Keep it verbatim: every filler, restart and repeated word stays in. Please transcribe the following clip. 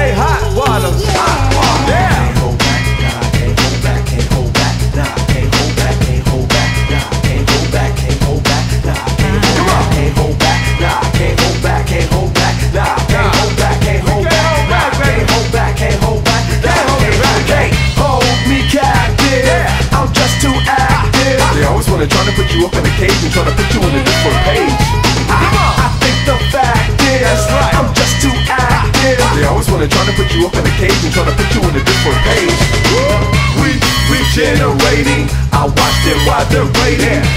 say hot water, hot water. Yeah. Can't hold back, nah. Can't hold back, can't hold back, nah. Can't hold back, can't hold back, nah. Can't hold back, can't hold back, nah. Come on, can't hold back, nah. Can't hold back, can't hold back, nah. Can't hold back, can't hold back, can't hold back, can't hold back, can't hold back, can't hold me captive. I'm just too active. They always wanna try to put you up in a cage and try to put you in a different page. They're trying to put you up in a cage and trying to put you in a different page. We regenerating, I watch them while they're waiting.